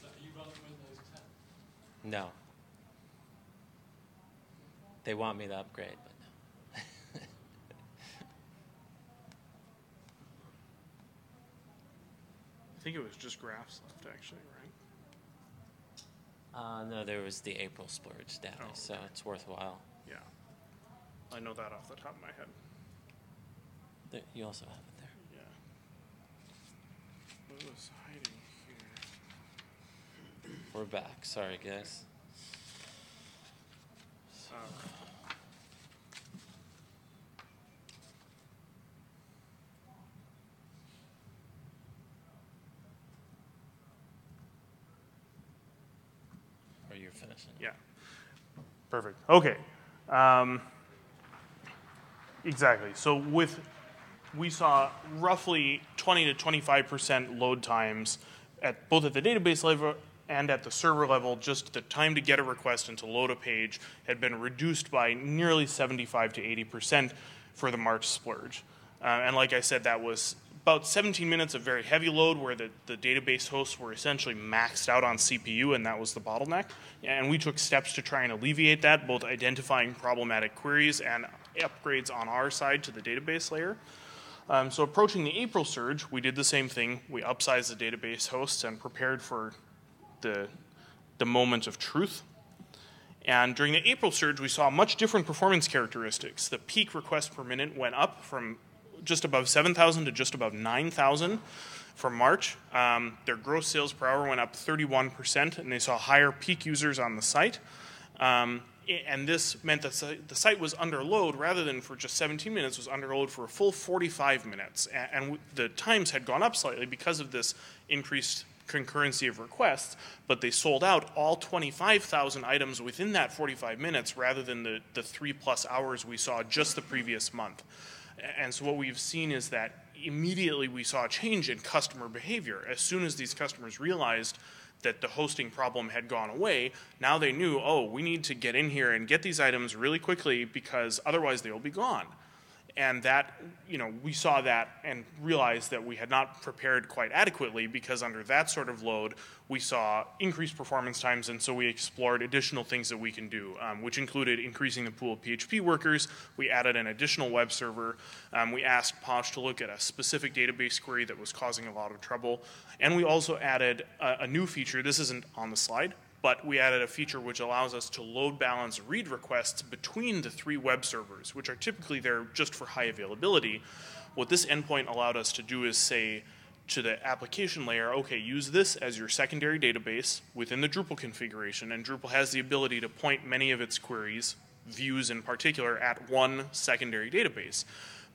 So are you running Windows ten? No. They want me to upgrade, but I think it was just graphs left, actually, right? Uh, no, there was the April splurge data, oh, okay. So it's worthwhile. Yeah. I know that off the top of my head. There, you also have it there. Yeah. What was hiding here? We're back. Sorry, guys. All right. Yeah, perfect. Okay, um, exactly. So with we saw roughly twenty to twenty-five percent load times at both at the database level and at the server level. Just the time to get a request and to load a page had been reduced by nearly seventy-five to eighty percent for the March splurge. Uh, and like I said, that was about seventeen minutes of very heavy load where the, the database hosts were essentially maxed out on C P U, and that was the bottleneck. And we took steps to try and alleviate that, both identifying problematic queries and upgrades on our side to the database layer. Um, so approaching the April surge, we did the same thing. We upsized the database hosts and prepared for the, the moment of truth. And during the April surge, we saw much different performance characteristics. The peak request per minute went up from just above seven thousand to just above nine thousand for March. Um, their gross sales per hour went up thirty-one percent, and they saw higher peak users on the site. Um, and this meant that the site was under load, rather than for just seventeen minutes, was under load for a full forty-five minutes. And the times had gone up slightly because of this increased concurrency of requests, but they sold out all twenty-five thousand items within that forty-five minutes, rather than the, the three plus hours we saw just the previous month. And so what we've seen is that immediately we saw a change in customer behavior. As soon as these customers realized that the hosting problem had gone away, now they knew, oh, we need to get in here and get these items really quickly because otherwise they will be gone. And that, you know, we saw that and realized that we had not prepared quite adequately, because under that sort of load, we saw increased performance times, and so we explored additional things that we can do, um, which included increasing the pool of P H P workers. We added an additional web server. Um, we asked Posh to look at a specific database query that was causing a lot of trouble. And we also added a, a new feature. This isn't on the slide, but we added a feature which allows us to load balance read requests between the three web servers, which are typically there just for high availability. What this endpoint allowed us to do is say to the application layer, okay, use this as your secondary database within the Drupal configuration, and Drupal has the ability to point many of its queries, views in particular, at one secondary database.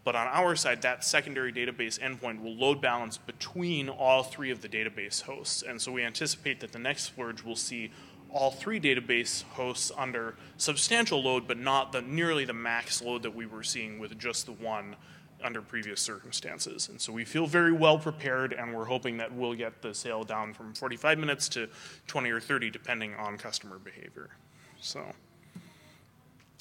But on our side, that secondary database endpoint will load balance between all three of the database hosts. And so we anticipate that the next splurge will see all three database hosts under substantial load, but not the nearly the max load that we were seeing with just the one under previous circumstances. And so we feel very well prepared, and we're hoping that we'll get the sale down from forty-five minutes to twenty or thirty, depending on customer behavior. So,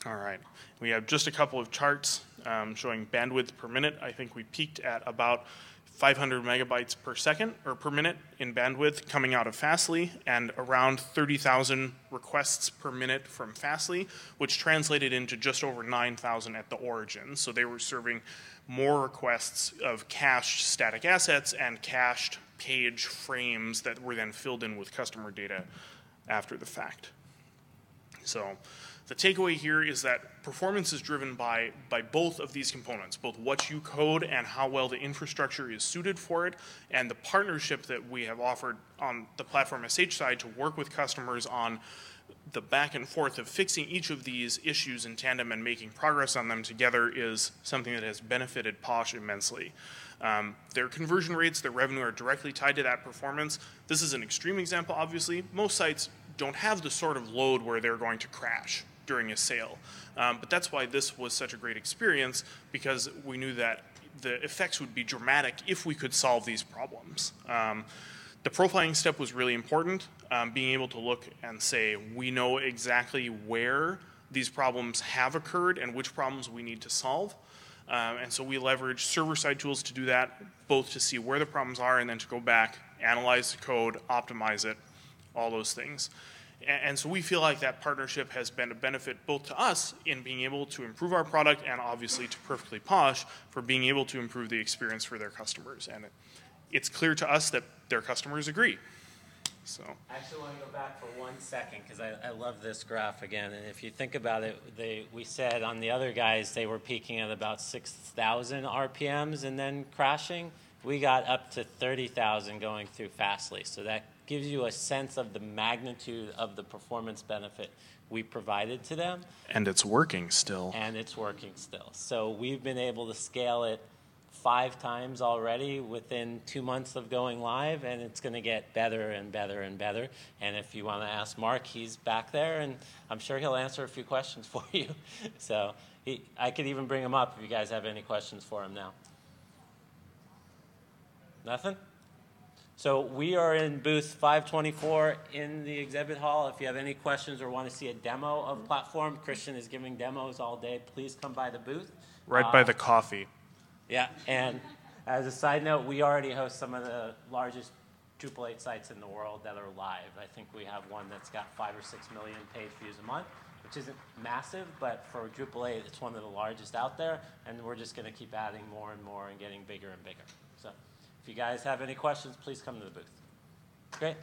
all right, we have just a couple of charts um, showing bandwidth per minute. I think we peaked at about five hundred megabytes per second or per minute in bandwidth coming out of Fastly, and around thirty thousand requests per minute from Fastly, which translated into just over nine thousand at the origin. So they were serving more requests of cached static assets and cached page frames that were then filled in with customer data after the fact. So the takeaway here is that performance is driven by, by both of these components, both what you code and how well the infrastructure is suited for it, and the partnership that we have offered on the Platform dot S H side to work with customers on the back and forth of fixing each of these issues in tandem and making progress on them together is something that has benefited Posh immensely. Um, their conversion rates, their revenue are directly tied to that performance. This is an extreme example, obviously. Most sites don't have the sort of load where they're going to crash during a sale. Um, but that's why this was such a great experience, because we knew that the effects would be dramatic if we could solve these problems. Um, the profiling step was really important, um, being able to look and say, we know exactly where these problems have occurred and which problems we need to solve. Um, and so we leverage server-side tools to do that, both to see where the problems are and then to go back, analyze the code, optimize it, all those things. And, and so we feel like that partnership has been a benefit both to us in being able to improve our product and obviously to Perfectly Posh for being able to improve the experience for their customers. And it, it's clear to us that their customers agree. So. I actually want to go back for one second because I, I love this graph again. And if you think about it, they, we said on the other guys they were peaking at about six thousand R P Ms and then crashing. We got up to thirty thousand going through Fastly. So that gives you a sense of the magnitude of the performance benefit we provided to them. And it's working still. And it's working still. So we've been able to scale it five times already within two months of going live, and it's going to get better and better and better. And if you want to ask Mark, he's back there, and I'm sure he'll answer a few questions for you. So he, I could even bring him up if you guys have any questions for him now. Nothing? So we are in booth five twenty-four in the exhibit hall. If you have any questions or want to see a demo of Platform, Christian is giving demos all day. Please come by the booth. Right uh, by the coffee. Yeah, and as a side note, we already host some of the largest Drupal eight sites in the world that are live. I think we have one that's got five or six million page views a month, which isn't massive, but for Drupal eight, it's one of the largest out there, and we're just going to keep adding more and more and getting bigger and bigger. So if you guys have any questions, please come to the booth. Great.